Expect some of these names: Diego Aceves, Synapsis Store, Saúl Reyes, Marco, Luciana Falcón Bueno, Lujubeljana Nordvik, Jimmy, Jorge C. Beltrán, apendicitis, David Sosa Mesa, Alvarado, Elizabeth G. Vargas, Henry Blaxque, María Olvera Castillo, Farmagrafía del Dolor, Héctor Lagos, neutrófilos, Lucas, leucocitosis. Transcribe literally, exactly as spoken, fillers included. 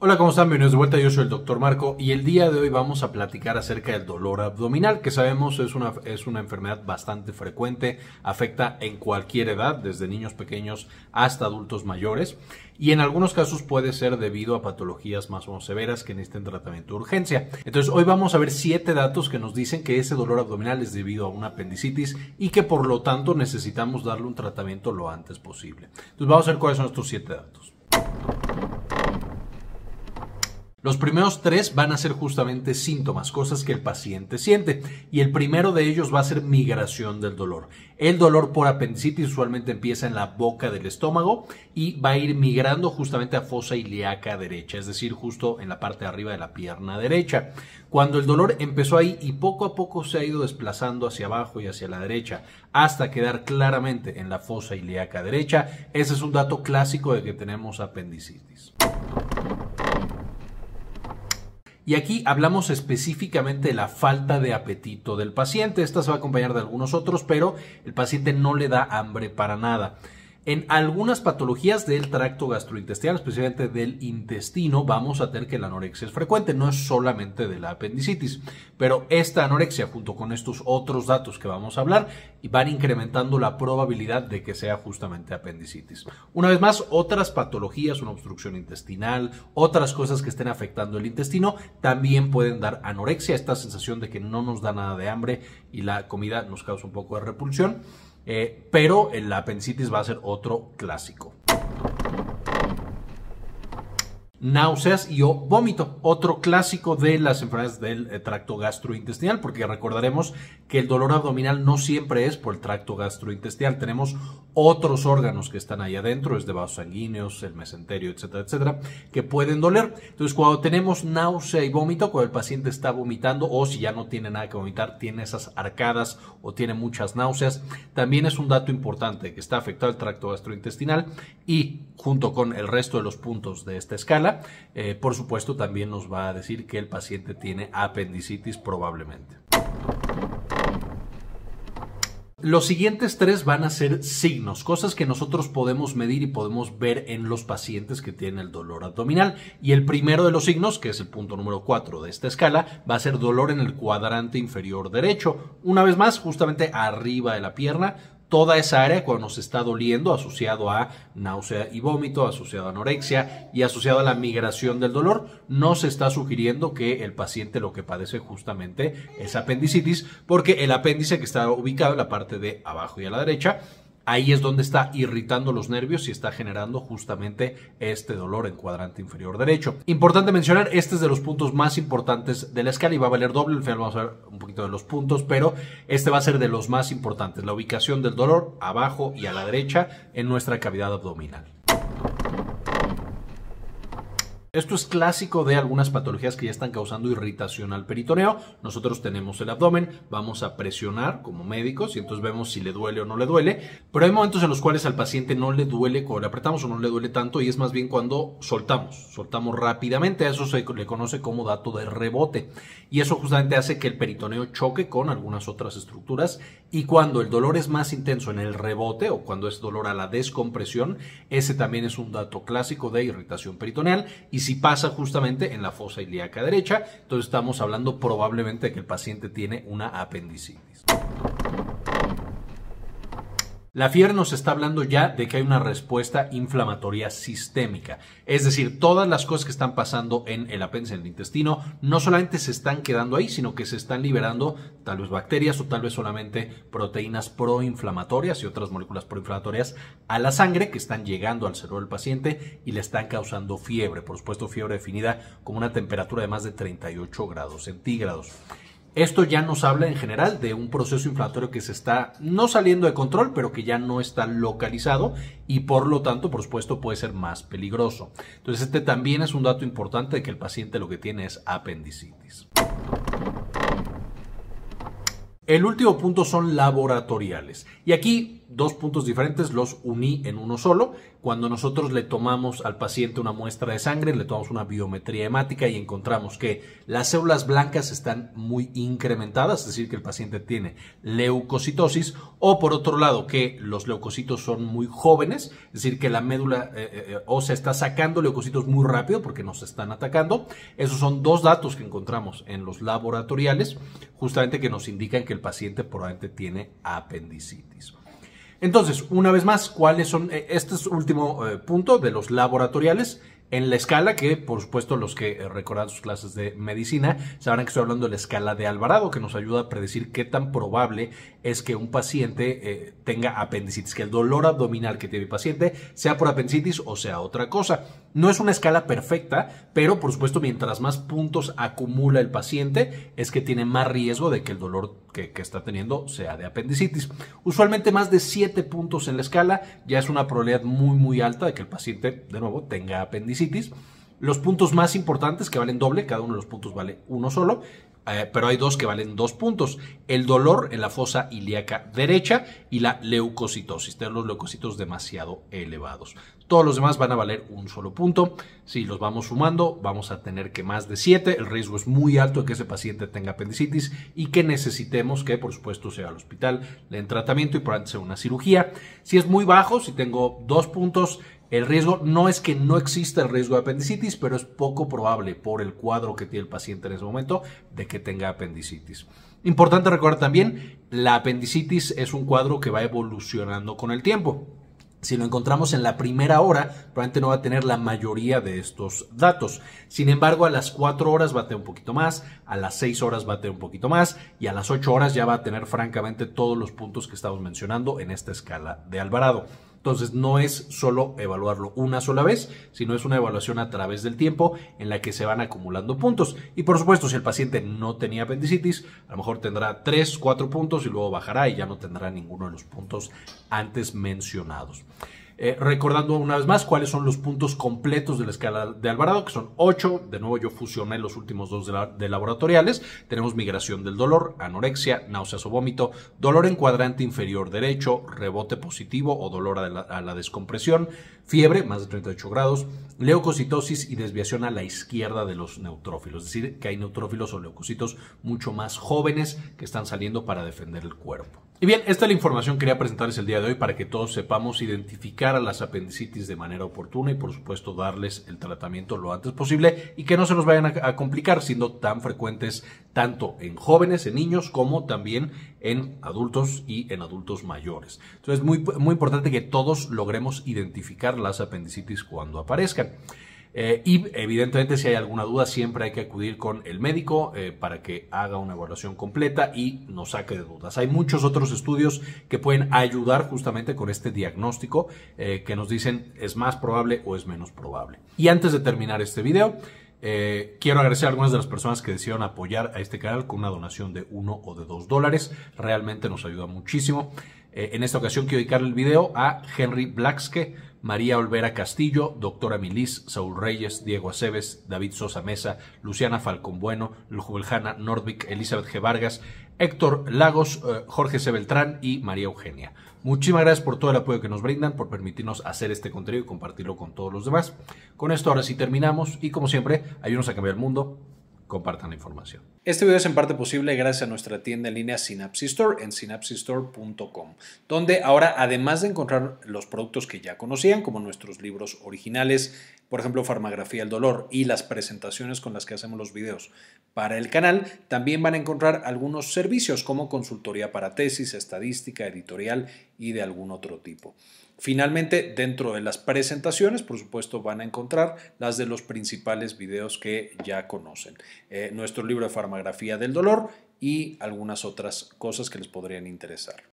Hola, ¿cómo están? Bienvenidos de vuelta, yo soy el doctor Marco y el día de hoy vamos a platicar acerca del dolor abdominal, que sabemos es una, es una enfermedad bastante frecuente, afecta en cualquier edad, desde niños pequeños hasta adultos mayores, y en algunos casos puede ser debido a patologías más o menos severas que necesiten tratamiento de urgencia. Entonces hoy vamos a ver siete datos que nos dicen que ese dolor abdominal es debido a una apendicitis y que por lo tanto necesitamos darle un tratamiento lo antes posible. Entonces vamos a ver cuáles son estos siete datos. Los primeros tres van a ser justamente síntomas, cosas que el paciente siente, y el primero de ellos va a ser migración del dolor. El dolor por apendicitis usualmente empieza en la boca del estómago y va a ir migrando justamente a fosa ilíaca derecha, es decir, justo en la parte de arriba de la pierna derecha. Cuando el dolor empezó ahí y poco a poco se ha ido desplazando hacia abajo y hacia la derecha, hasta quedar claramente en la fosa ilíaca derecha, ese es un dato clásico de que tenemos apendicitis. Y aquí hablamos específicamente de la falta de apetito del paciente. Esta se va a acompañar de algunos otros, pero el paciente no le da hambre para nada. En algunas patologías del tracto gastrointestinal, especialmente del intestino, vamos a tener que la anorexia es frecuente, no es solamente de la apendicitis, pero esta anorexia junto con estos otros datos que vamos a hablar van incrementando la probabilidad de que sea justamente apendicitis. Una vez más, otras patologías, una obstrucción intestinal, otras cosas que estén afectando el intestino también pueden dar anorexia, esta sensación de que no nos da nada de hambre y la comida nos causa un poco de repulsión. Eh, pero la apendicitis va a ser otro clásico. Náuseas y o vómito, otro clásico de las enfermedades del tracto gastrointestinal, porque recordaremos que el dolor abdominal no siempre es por el tracto gastrointestinal, tenemos otros órganos que están ahí adentro, desde vasos sanguíneos, el mesenterio, etcétera, etcétera, que pueden doler. Entonces, cuando tenemos náusea y vómito, cuando el paciente está vomitando o si ya no tiene nada que vomitar, tiene esas arcadas o tiene muchas náuseas, también es un dato importante que está afectado el tracto gastrointestinal y junto con el resto de los puntos de esta escala, Eh, por supuesto, también nos va a decir que el paciente tiene apendicitis probablemente. Los siguientes tres van a ser signos, cosas que nosotros podemos medir y podemos ver en los pacientes que tienen el dolor abdominal. Y el primero de los signos, que es el punto número cuatro de esta escala, va a ser dolor en el cuadrante inferior derecho. Una vez más, justamente arriba de la pierna. Toda esa área cuando nos está doliendo, asociado a náusea y vómito, asociado a anorexia y asociado a la migración del dolor, nos está sugiriendo que el paciente lo que padece justamente es apendicitis, porque el apéndice que está ubicado en la parte de abajo y a la derecha, ahí es donde está irritando los nervios y está generando justamente este dolor en cuadrante inferior derecho. Importante mencionar, este es de los puntos más importantes de la escala y va a valer doble. Al final vamos a ver un poquito de los puntos, pero este va a ser de los más importantes. La ubicación del dolor abajo y a la derecha en nuestra cavidad abdominal. Esto es clásico de algunas patologías que ya están causando irritación al peritoneo. Nosotros tenemos el abdomen, vamos a presionar como médicos y entonces vemos si le duele o no le duele. Pero hay momentos en los cuales al paciente no le duele cuando le apretamos o no le duele tanto y es más bien cuando soltamos, soltamos rápidamente. A eso se le conoce como dato de rebote y eso justamente hace que el peritoneo choque con algunas otras estructuras y cuando el dolor es más intenso en el rebote o cuando es dolor a la descompresión, ese también es un dato clásico de irritación peritoneal y si pasa justamente en la fosa ilíaca derecha, entonces estamos hablando probablemente de que el paciente tiene una apendicitis. La fiebre nos está hablando ya de que hay una respuesta inflamatoria sistémica, es decir, todas las cosas que están pasando en el apéndice, en el intestino, no solamente se están quedando ahí, sino que se están liberando tal vez bacterias o tal vez solamente proteínas proinflamatorias y otras moléculas proinflamatorias a la sangre que están llegando al cerebro del paciente y le están causando fiebre, por supuesto fiebre definida como una temperatura de más de treinta y ocho grados centígrados. Esto ya nos habla en general de un proceso inflamatorio que se está no saliendo de control, pero que ya no está localizado y por lo tanto, por supuesto, puede ser más peligroso. Entonces, este también es un dato importante de que el paciente lo que tiene es apendicitis. El último punto son laboratoriales y aquí dos puntos diferentes los uní en uno solo. Cuando nosotros le tomamos al paciente una muestra de sangre, le tomamos una biometría hemática y encontramos que las células blancas están muy incrementadas, es decir, que el paciente tiene leucocitosis, o por otro lado que los leucocitos son muy jóvenes, es decir, que la médula eh, ósea está sacando leucocitos muy rápido porque nos están atacando. Esos son dos datos que encontramos en los laboratoriales, justamente que nos indican que el paciente probablemente tiene apendicitis. Entonces, una vez más, ¿cuáles son? Este es último eh, punto de los laboratoriales en la escala que, por supuesto, los que recordan sus clases de medicina sabrán que estoy hablando de la escala de Alvarado, que nos ayuda a predecir qué tan probable es que un paciente eh, tenga apendicitis, que el dolor abdominal que tiene el paciente sea por apendicitis o sea otra cosa. No es una escala perfecta, pero, por supuesto, mientras más puntos acumula el paciente, es que tiene más riesgo de que el dolor que, que está teniendo sea de apendicitis. Usualmente más de siete puntos en la escala ya es una probabilidad muy, muy alta de que el paciente, de nuevo, tenga apendicitis. Los puntos más importantes que valen doble, cada uno de los puntos vale uno solo, eh, pero hay dos que valen dos puntos. El dolor en la fosa ilíaca derecha y la leucocitosis, tener los leucocitos demasiado elevados. Todos los demás van a valer un solo punto. Si los vamos sumando, vamos a tener que más de siete. El riesgo es muy alto de que ese paciente tenga apendicitis y que necesitemos que, por supuesto, sea al hospital, le den tratamiento y probablemente sea una cirugía. Si es muy bajo, si tengo dos puntos, el riesgo no es que no exista el riesgo de apendicitis, pero es poco probable por el cuadro que tiene el paciente en ese momento de que tenga apendicitis. Importante recordar también, la apendicitis es un cuadro que va evolucionando con el tiempo. Si lo encontramos en la primera hora, probablemente no va a tener la mayoría de estos datos. Sin embargo, a las cuatro horas va a tener un poquito más, a las seis horas va a tener un poquito más y a las ocho horas ya va a tener francamente todos los puntos que estamos mencionando en esta escala de Alvarado. Entonces, no es solo evaluarlo una sola vez, sino es una evaluación a través del tiempo en la que se van acumulando puntos. Y por supuesto, si el paciente no tenía apendicitis, a lo mejor tendrá tres, cuatro puntos y luego bajará y ya no tendrá ninguno de los puntos antes mencionados. Eh, recordando una vez más cuáles son los puntos completos de la escala de Alvarado, que son ocho. De nuevo, yo fusioné los últimos dos de, la, de laboratoriales. Tenemos migración del dolor, anorexia, náuseas o vómito, dolor en cuadrante inferior derecho, rebote positivo o dolor a la, a la descompresión, fiebre, más de treinta y ocho grados, leucocitosis y desviación a la izquierda de los neutrófilos. Es decir, que hay neutrófilos o leucocitos mucho más jóvenes que están saliendo para defender el cuerpo. Y bien, esta es la información que quería presentarles el día de hoy para que todos sepamos identificar a las apendicitis de manera oportuna y, por supuesto, darles el tratamiento lo antes posible y que no se nos vayan a complicar, siendo tan frecuentes tanto en jóvenes, en niños, como también en adultos y en adultos mayores. Entonces, es muy, muy importante que todos logremos identificar las apendicitis cuando aparezcan. Eh, y evidentemente, si hay alguna duda, siempre hay que acudir con el médico eh, para que haga una evaluación completa y nos saque de dudas. Hay muchos otros estudios que pueden ayudar justamente con este diagnóstico eh, que nos dicen es más probable o es menos probable. Y antes de terminar este video, Eh, quiero agradecer a algunas de las personas que decidieron apoyar a este canal con una donación de uno o de dos dólares. Realmente nos ayuda muchísimo. Eh, en esta ocasión quiero dedicarle el video a Henry Blaxque, María Olvera Castillo, Doctora Milis, Saúl Reyes, Diego Aceves, David Sosa Mesa, Luciana Falcón Bueno, Lujubeljana Nordvik, Elizabeth G. Vargas, Héctor Lagos, eh, Jorge C. Beltrán y María Eugenia. Muchísimas gracias por todo el apoyo que nos brindan, por permitirnos hacer este contenido y compartirlo con todos los demás. Con esto ahora sí terminamos y, como siempre, ayúdenos a cambiar el mundo. Compartan la información. Este video es en parte posible gracias a nuestra tienda en línea Synapsis Store en synapsis store punto com, donde ahora, además de encontrar los productos que ya conocían, como nuestros libros originales, por ejemplo, Farmagrafía del Dolor y las presentaciones con las que hacemos los videos para el canal, también van a encontrar algunos servicios como consultoría para tesis, estadística, editorial y de algún otro tipo. Finalmente, dentro de las presentaciones, por supuesto, van a encontrar las de los principales videos que ya conocen. Eh, nuestro libro de Farmagrafía del Dolor y algunas otras cosas que les podrían interesar.